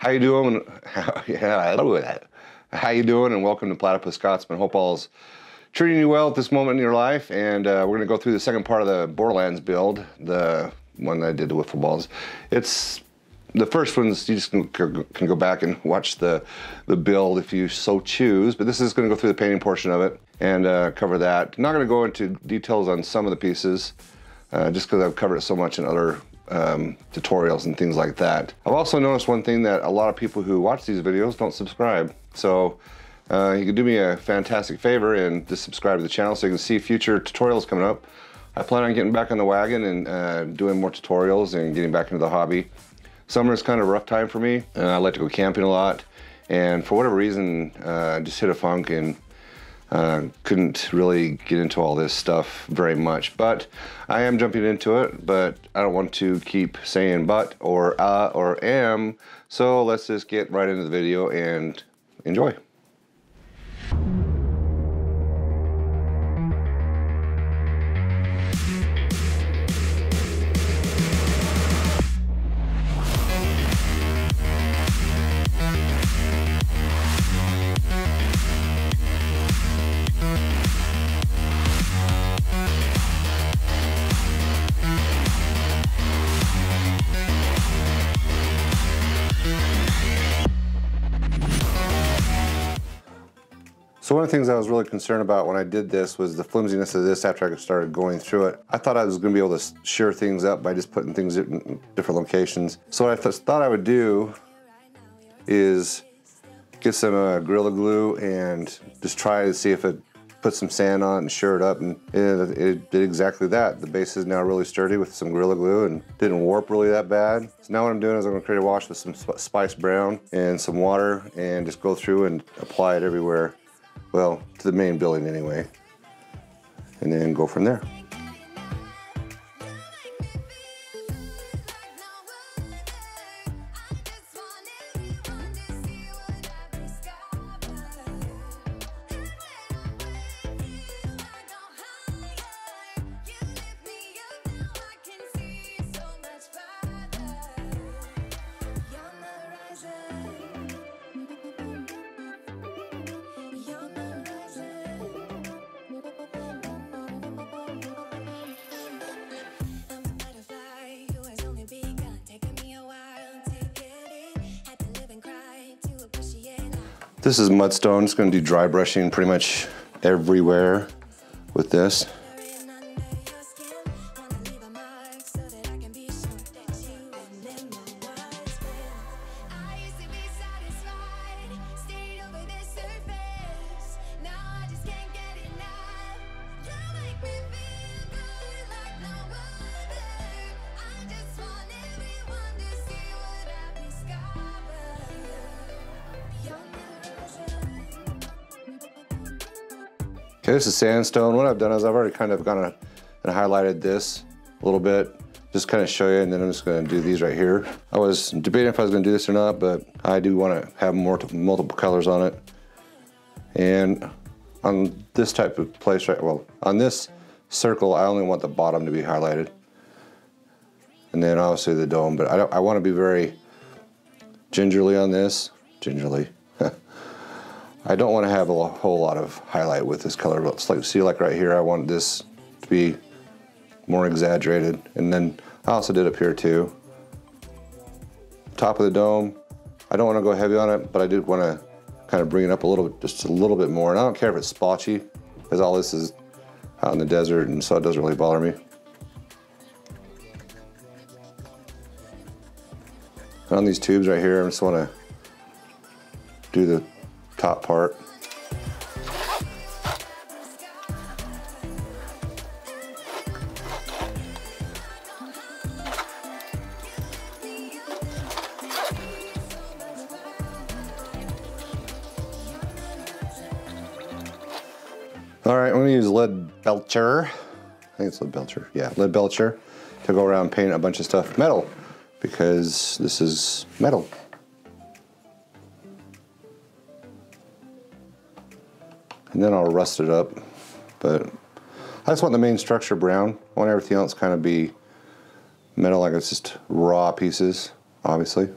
How you doing? How you doing? And welcome to Platypus Scotsman. Hope all's treating you well at this moment in your life. And we're going to go through the second part of the Borderlands build, the one that I did the wiffle balls. It's the first ones. You just can go back and watch the build if you so choose. But this is going to go through the painting portion of it and cover that. Not going to go into details on some of the pieces, just because I've covered it so much in other tutorials and things like that. I've also noticed one thing, that a lot of people who watch these videos don't subscribe. So you can do me a fantastic favor and just subscribe to the channel so you can see future tutorials coming up. I plan on getting back on the wagon and doing more tutorials and getting back into the hobby. Summer is kind of a rough time for me. I like to go camping a lot, and for whatever reason just hit a funk and couldn't really get into all this stuff very much. But I am jumping into it, but I don't want to keep saying but or am. So let's just get right into the video and enjoy. So one of the things I was really concerned about when I did this was the flimsiness of this after I started going through it. I thought I was going to be able to shear things up by just putting things in different locations. So what I thought I would do is get some Gorilla Glue and just try to see if it put some sand on it and shear it up, and it did exactly that. The base is now really sturdy with some Gorilla Glue and didn't warp really that bad. So now what I'm doing is I'm gonna create a wash with some Spice Brown and some water and just go through and apply it everywhere. Well, to the main building anyway, and then go from there. This is mudstone. It's going to do dry brushing pretty much everywhere with this. Okay, this is sandstone. What I've done is I've already kind of gone and highlighted this a little bit, just kind of show you, and then I'm just gonna do these right here. I was debating if I was gonna do this or not, but I do wanna have multiple colors on it. And on this type of place, on this circle, I only want the bottom to be highlighted. And then obviously the dome, but I wanna be very gingerly on this, I don't want to have a whole lot of highlight with this color, but see, like right here, I want this to be more exaggerated. And then I also did up here too. Top of the dome, I don't want to go heavy on it, but I did want to kind of bring it up a little bit, just a little bit more. And I don't care if it's splotchy, because all this is out in the desert, and so it doesn't really bother me. And on these tubes right here, I just want to do the top part. All right, I'm gonna use Leadbelcher. I think it's Leadbelcher. Yeah, Leadbelcher to go around painting a bunch of stuff metal, because this is metal. And then I'll rust it up, but I just want the main structure brown. I want everything else kind of be metal, like it's just raw pieces, obviously.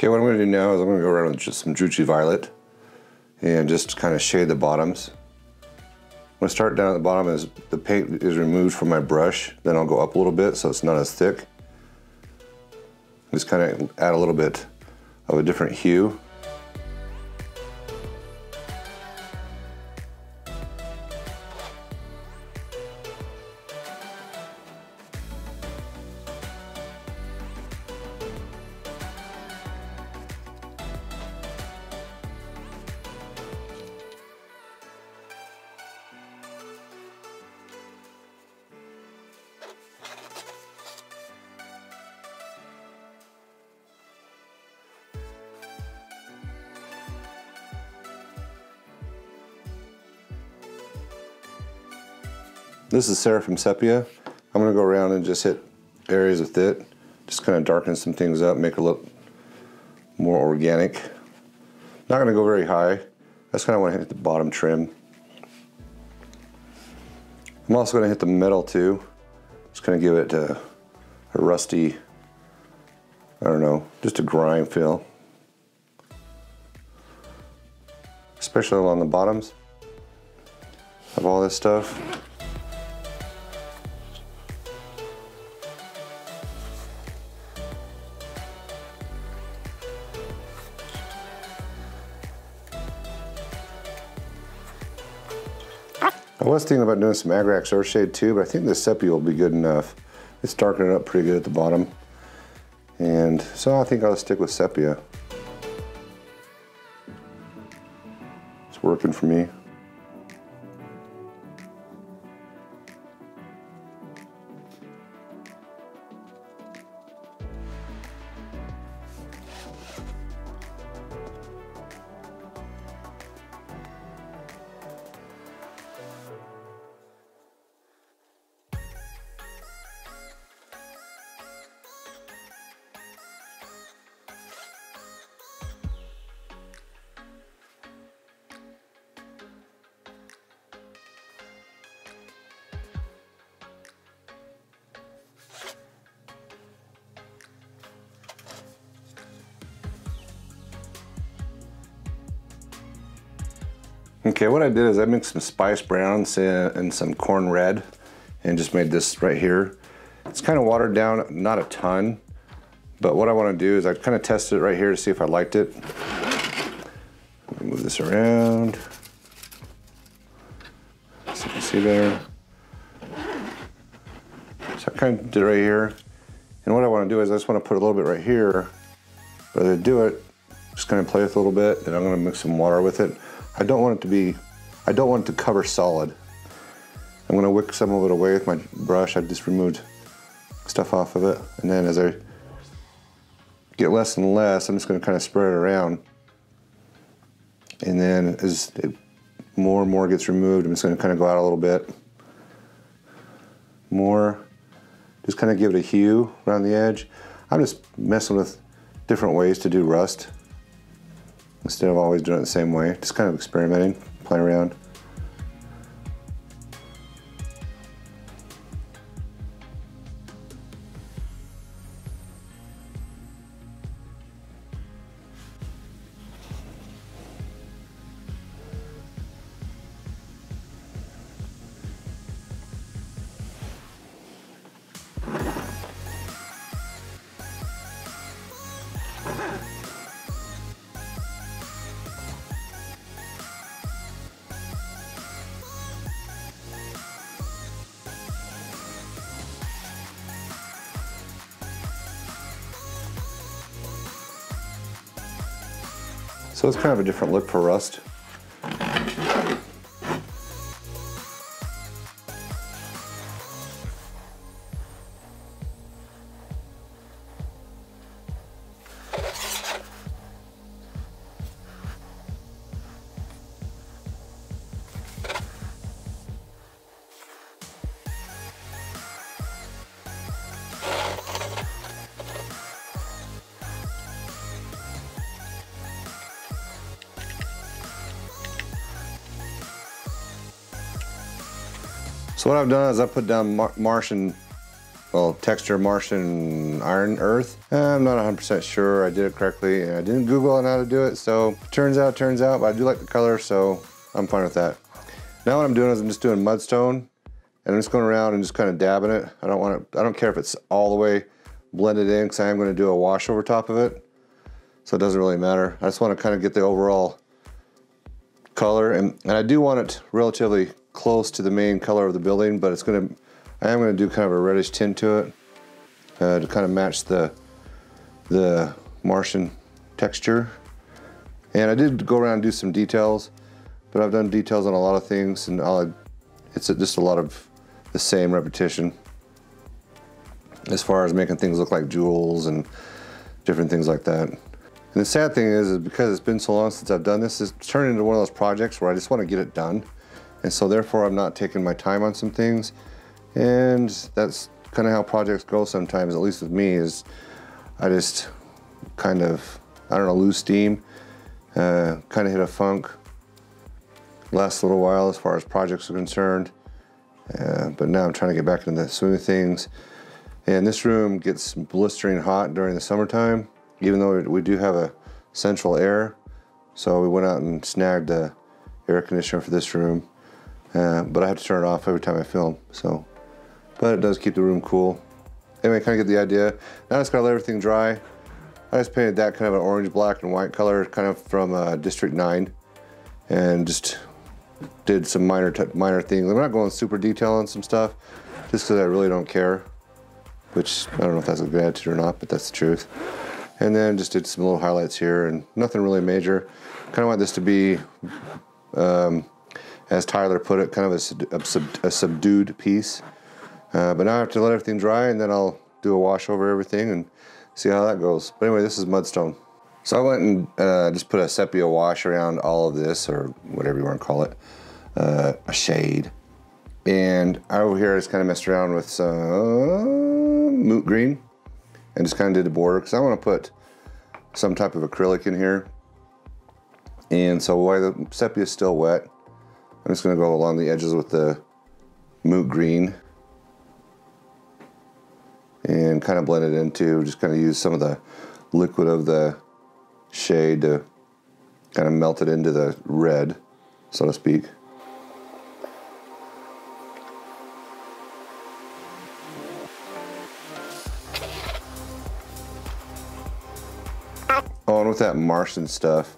Okay, what I'm gonna do now is I'm gonna go around with just some Druchi Violet and just kind of shade the bottoms. I'm gonna start down at the bottom as the paint is removed from my brush, then I'll go up a little bit so it's not as thick. Just kind of add a little bit of a different hue. This is Seraphim Sepia. I'm gonna go around and just hit areas with it. Just kind of darken some things up, make it look more organic. Not gonna go very high. I just kind of wanna hit the bottom trim. I'm also gonna hit the metal too. Just gonna give it a rusty, I don't know, just a grime feel. Especially along the bottoms of all this stuff. I was thinking about doing some Agrax Earthshade too, but I think the sepia will be good enough. It's darkening up pretty good at the bottom. And so I think I'll stick with sepia. It's working for me. Okay, what I did is I mixed some spice browns and some corn red and just made this right here. It's kind of watered down, not a ton, but what I want to do is I kind of tested it right here to see if I liked it. Move this around so you can see there. So I kind of did it right here. And what I want to do is I just want to put a little bit right here. But as I do it, just kind of play with it a little bit, and I'm going to mix some water with it. I don't want it to cover solid. I'm gonna wick some of it away with my brush. I just removed stuff off of it. And then as I get less and less, I'm just gonna kind of spread it around. And then as it more and more gets removed, I'm just gonna kind of go out a little bit more. Just kind of give it a hue around the edge. I'm just messing with different ways to do rust. Instead of always doing it the same way, just kind of experimenting, playing around. So it's kind of a different look for rust. So what I've done is I put down Martian well, texture Martian Ironearth. I'm not 100% sure I did it correctly, and I didn't Google on how to do it, so turns out, but I do like the color, so I'm fine with that. Now what I'm doing is I'm just doing mudstone, and I'm just going around and just kind of dabbing it. I don't care if it's all the way blended in, because I am going to do a wash over top of it, so it doesn't really matter. I just want to kind of get the overall color, and I do want it relatively close to the main color of the building, but it's going to, I am going to do kind of a reddish tint to it to kind of match the Martian texture. And I did go around and do some details, but I've done details on a lot of things, and it's just a lot of the same repetition as far as making things look like jewels and different things like that. And the sad thing is because it's been so long since I've done this, it's turned into one of those projects where I just want to get it done. And so therefore I'm not taking my time on some things. And that's kind of how projects go sometimes, at least with me, is I just kind of, I don't know, lose steam, kind of hit a funk. Lasts a little while as far as projects are concerned. But now I'm trying to get back into the swing of things. And this room gets blistering hot during the summertime, even though we do have a central air. So we went out and snagged the air conditioner for this room. But I have to turn it off every time I film, so. But it does keep the room cool. Anyway, kind of get the idea. Now I just gotta let everything dry. I just painted that kind of an orange, black, and white color, kind of from District 9. And just did some minor things. I'm not going super detail on some stuff, just because I really don't care. Which, I don't know if that's a good attitude or not, but that's the truth. And then just did some little highlights here, and nothing really major. Kind of want this to be, as Tyler put it, kind of a subdued piece. But now I have to let everything dry, and then I'll do a wash over everything and see how that goes. But anyway, this is mudstone. So I went and just put a sepia wash around all of this, or whatever you want to call it, a shade. And over here I just kind of messed around with some moot green and just kind of did the border, because I want to put some type of acrylic in here. And so while the sepia is still wet, I'm just going to go along the edges with the moot green and kind of blend it into, just kind of use some of the liquid of the shade to kind of melt it into the red, so to speak. Oh, and with that Martian stuff,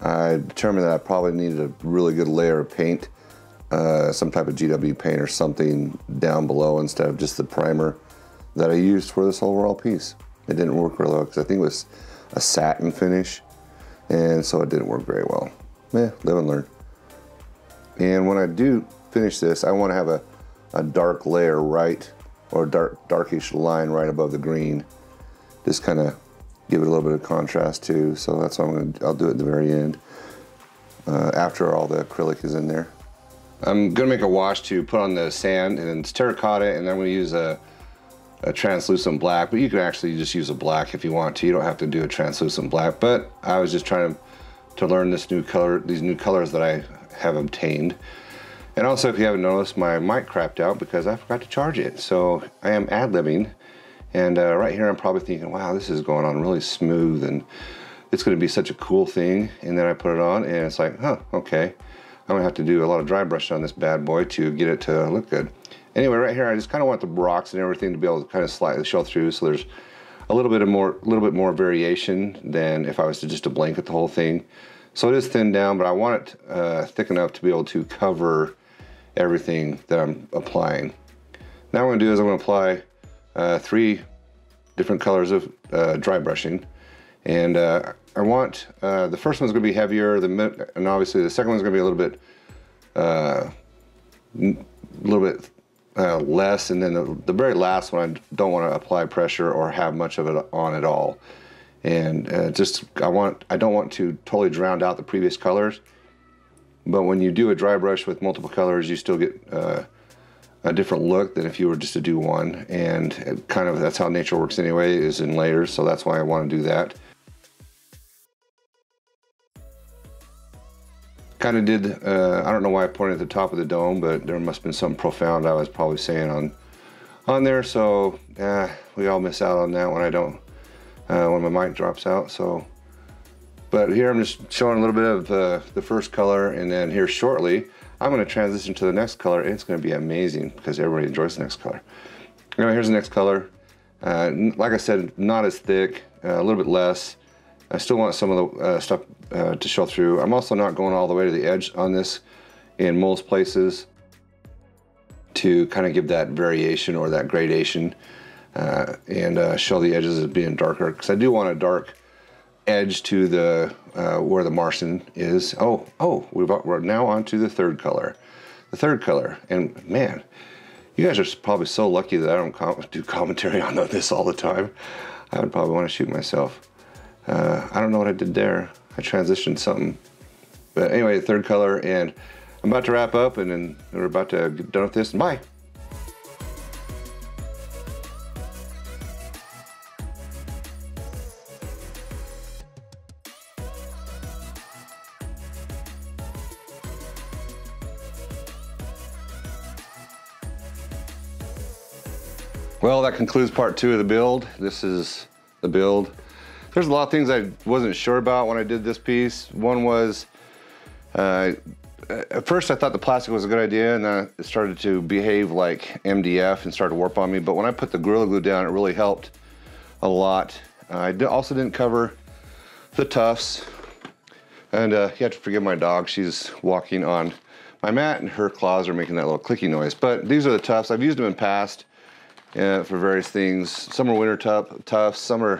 I determined that I probably needed a really good layer of paint, some type of GW paint or something down below instead of just the primer that I used for this overall piece. It didn't work real well because I think it was a satin finish, and so it didn't work very well. Live and learn. And when I do finish this, I want to have a dark layer right, or darkish line right above the green. Just kind of give it a little bit of contrast too, so that's what I'm going to do. I'll do it at the very end, after all the acrylic is in there. I'm going to make a wash to put on the sand, and it's terracotta, and I'm going to use a translucent black, but you can actually just use a black if you want to. You don't have to do a translucent black, but I was just trying to learn this new color, these new colors that I have obtained. And also, if you haven't noticed, my mic crapped out because I forgot to charge it. So I am ad-libbing, and right here I'm probably thinking, wow, this is going on really smooth and it's gonna be such a cool thing. And then I put it on and it's like, huh, okay. I'm gonna have to do a lot of dry brushing on this bad boy to get it to look good. Anyway, right here, I just kind of want the rocks and everything to be able to kind of slide the show through, so there's a little bit more variation than if I was to just blanket the whole thing. So it is thinned down, but I want it thick enough to be able to cover everything that I'm applying. Now what I'm gonna do is I'm gonna apply 3 different colors of dry brushing. And I want, the first one's gonna be heavier, and obviously the second one's gonna be a little bit less, and then the very last one, I don't want to apply pressure or have much of it on at all. And I don't want to totally drown out the previous colors, but when you do a dry brush with multiple colors, you still get a different look than if you were just to do one. And it kind of, that's how nature works anyway, is in layers, so that's why I want to do that. Kind of did, I don't know why I pointed at the top of the dome, but there must have been something profound I was probably saying on on there, so we all miss out on that when I don't, when my mic drops out. So, but here I'm just showing a little bit of the first color, and then here shortly, I'm gonna transition to the next color. It's gonna be amazing because everybody enjoys the next color. Anyway, here's the next color. Like I said, not as thick, a little bit less. I still want some of the stuff to show through. I'm also not going all the way to the edge on this in most places to kind of give that variation or that gradation and show the edges as being darker, because I do want a dark edge to the where the Martian is. Oh, we're now on to the third color. The third color, and man, you guys are probably so lucky that I don't do commentary on this all the time. I would probably want to shoot myself. I don't know what I did there. I transitioned something. But anyway, the third color, and I'm about to wrap up, and then we're about to get done with this, and bye. Well, that concludes part two of the build. This is the build. There's a lot of things I wasn't sure about when I did this piece. One was, at first I thought the plastic was a good idea, and then it started to behave like MDF and started to warp on me. But when I put the Gorilla Glue down, it really helped a lot. I also didn't cover the tufts. And you have to forgive my dog. She's walking on my mat, and her claws are making that little clicky noise. But these are the tufts. I've used them in the past. For various things. Some are winter tufts, some are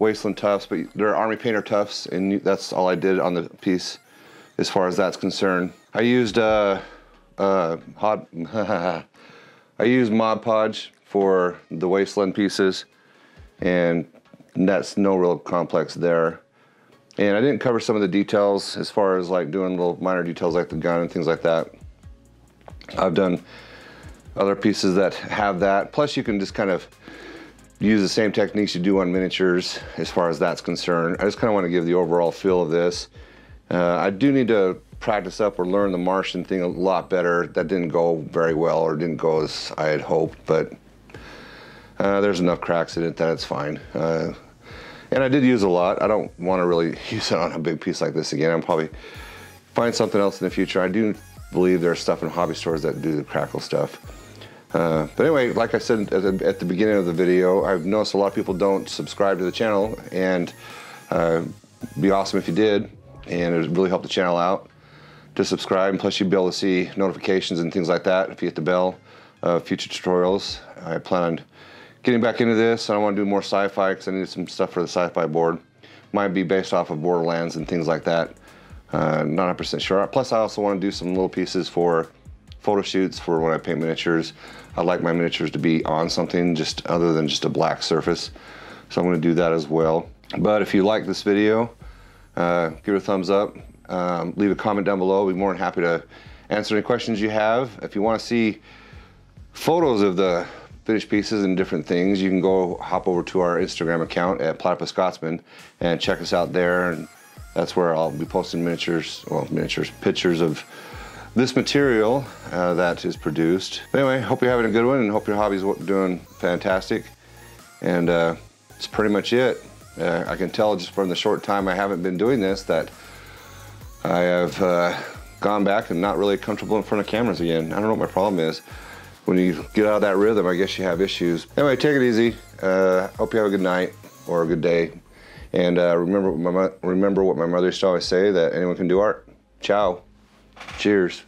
wasteland tufts, but they're army painter tufts, and that's all I did on the piece as far as that's concerned. I used I used Mod Podge for the wasteland pieces, and that's no real complex there. And I didn't cover some of the details as far as like doing little minor details like the gun and things like that. I've done other pieces that have that. Plus you can just kind of use the same techniques you do on miniatures as far as that's concerned. I just kind of want to give the overall feel of this. I do need to practice up or learn the Martian thing a lot better. That didn't go very well, or didn't go as I had hoped, but there's enough cracks in it that it's fine. And I did use a lot. I don't want to really use it on a big piece like this again. I'll probably find something else in the future. I do believe there's stuff in hobby stores that do the crackle stuff. But anyway, like I said at the beginning of the video, I've noticed a lot of people don't subscribe to the channel, and it'd be awesome if you did, and it would really help the channel out to subscribe. And plus you'd be able to see notifications and things like that if you hit the bell of future tutorials. I plan on getting back into this, and I want to do more sci-fi because I need some stuff for the sci-fi board. Might be based off of Borderlands and things like that. Not 100% sure. Plus I also want to do some little pieces for photo shoots for when I paint miniatures. I like my miniatures to be on something just other than just a black surface. So I'm going to do that as well. But if you like this video, give it a thumbs up, leave a comment down below. I'll be more than happy to answer any questions you have. If you want to see photos of the finished pieces and different things, you can go hop over to our Instagram account at Platypus Scotsman and check us out there. And that's where I'll be posting miniatures, well, pictures of this material that is produced. But anyway, hope you're having a good one, and hope your hobby's doing fantastic. And that's pretty much it. I can tell just from the short time I haven't been doing this that I have gone back and not really comfortable in front of cameras again. I don't know what my problem is. When you get out of that rhythm, I guess you have issues. Anyway, take it easy. Hope you have a good night or a good day. And remember what my mother used to always say, that anyone can do art. Ciao. Cheers.